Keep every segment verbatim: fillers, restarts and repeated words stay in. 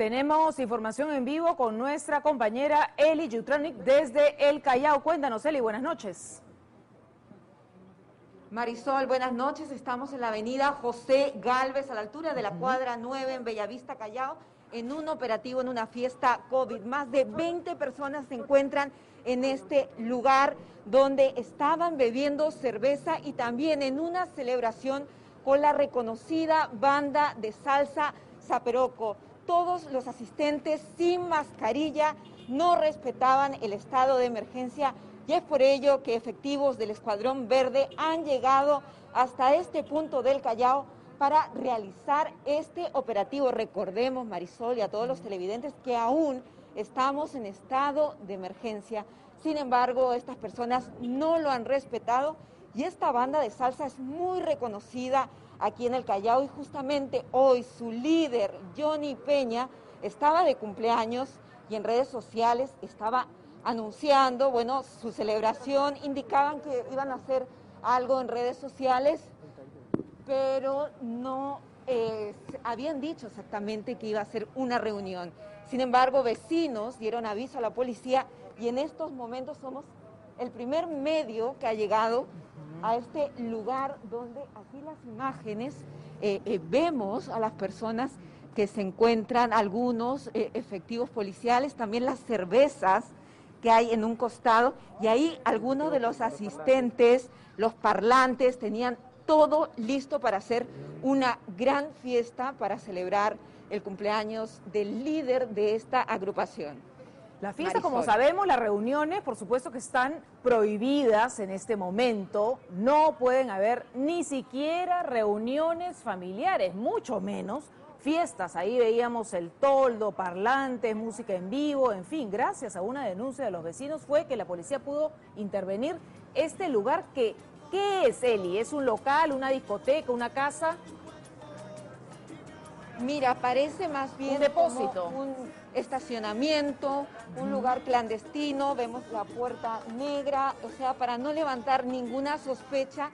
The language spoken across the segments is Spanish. Tenemos información en vivo con nuestra compañera Eli Yutronic desde el Callao. Cuéntanos, Eli, buenas noches. Marisol, buenas noches. Estamos en la avenida José Gálvez, a la altura de la cuadra nueve en Bellavista, Callao, en un operativo, en una fiesta COVID. Más de veinte personas se encuentran en este lugar donde estaban bebiendo cerveza y también en una celebración con la reconocida banda de salsa Zaperoko. Todos los asistentes sin mascarilla no respetaban el estado de emergencia y es por ello que efectivos del Escuadrón Verde han llegado hasta este punto del Callao para realizar este operativo. Recordemos, Marisol, y a todos los televidentes que aún estamos en estado de emergencia. Sin embargo, estas personas no lo han respetado y esta banda de salsa es muy reconocida aquí en el Callao y justamente hoy su líder, Johnny Peña, estaba de cumpleaños y en redes sociales estaba anunciando, bueno, su celebración, indicaban que iban a hacer algo en redes sociales, pero no eh, habían dicho exactamente que iba a ser una reunión. Sin embargo, vecinos dieron aviso a la policía y en estos momentos somos el primer medio que ha llegado a este lugar donde aquí las imágenes eh, eh, vemos a las personas que se encuentran, algunos eh, efectivos policiales, también las cervezas que hay en un costado y ahí algunos de los asistentes, los parlantes, tenían todo listo para hacer una gran fiesta para celebrar el cumpleaños del líder de esta agrupación. La fiesta, Marisol, como sabemos, las reuniones, por supuesto que están prohibidas en este momento. No pueden haber ni siquiera reuniones familiares, mucho menos fiestas. Ahí veíamos el toldo, parlantes, música en vivo, en fin. Gracias a una denuncia de los vecinos fue que la policía pudo intervenir este lugar que, ¿qué es, Eli? ¿Es un local, una discoteca, una casa? Mira, parece más bien un depósito, como un estacionamiento, un lugar clandestino, vemos la puerta negra, o sea, para no levantar ninguna sospecha.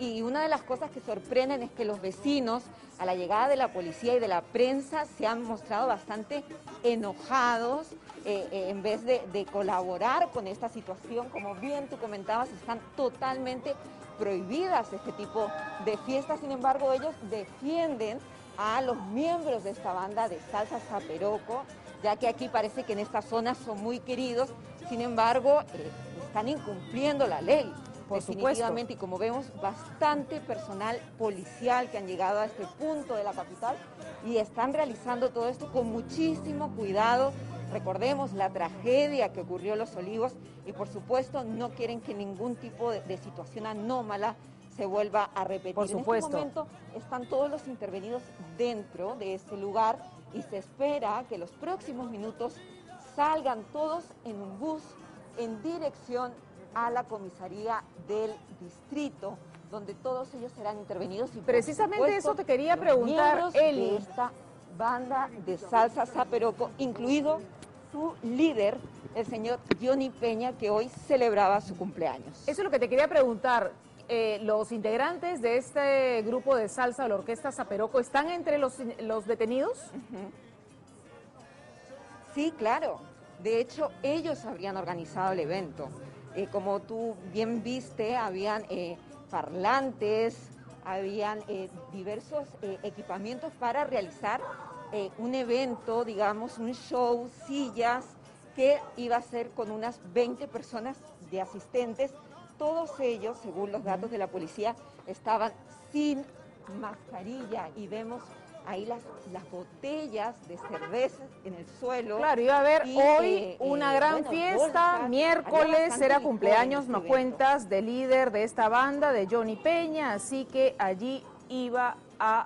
Y una de las cosas que sorprenden es que los vecinos, a la llegada de la policía y de la prensa, se han mostrado bastante enojados, eh, eh, en vez de, de colaborar con esta situación. Como bien tú comentabas, están totalmente prohibidas este tipo de fiestas, sin embargo, ellos defienden a los miembros de esta banda de salsa Zaperoko, ya que aquí parece que en esta zona son muy queridos, sin embargo, eh, están incumpliendo la ley. Por definitivamente, supuesto. Y como vemos, bastante personal policial que han llegado a este punto de la capital y están realizando todo esto con muchísimo cuidado. Recordemos la tragedia que ocurrió en Los Olivos y, por supuesto, no quieren que ningún tipo de, de situación anómala se vuelva a repetir. Por supuesto. En este momento están todos los intervenidos dentro de este lugar y se espera que los próximos minutos salgan todos en un bus en dirección a la comisaría del distrito, donde todos ellos serán intervenidos. Y precisamente supuesto, eso te quería preguntar, Eli. Esta banda de salsa Zaperoko, incluido su líder, el señor Johnny Peña, que hoy celebraba su cumpleaños. Eso es lo que te quería preguntar. Eh, ¿Los integrantes de este grupo de salsa de la Orquesta Zaperoko están entre los, los detenidos? Uh-huh. Sí, claro. De hecho, ellos habrían organizado el evento. Eh, como tú bien viste, habían eh, parlantes, habían eh, diversos eh, equipamientos para realizar eh, un evento, digamos, un show, sillas, que iba a ser con unas veinte personas de asistentes. Todos ellos, según los datos de la policía, estaban sin mascarilla y vemos ahí las, las botellas de cerveza en el suelo. Claro, iba a haber y, hoy eh, una eh, gran bueno, fiesta, bolsas, miércoles era cumpleaños, nos cuentas, del líder de esta banda, de Johnny Peña, así que allí iba a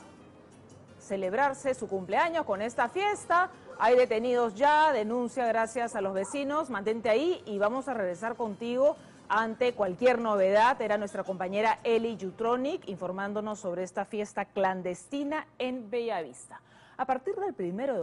celebrarse su cumpleaños con esta fiesta. Hay detenidos ya, denuncia gracias a los vecinos, mantente ahí y vamos a regresar contigo ante cualquier novedad. Era nuestra compañera Eli Yutronic informándonos sobre esta fiesta clandestina en Bellavista. A partir del primero de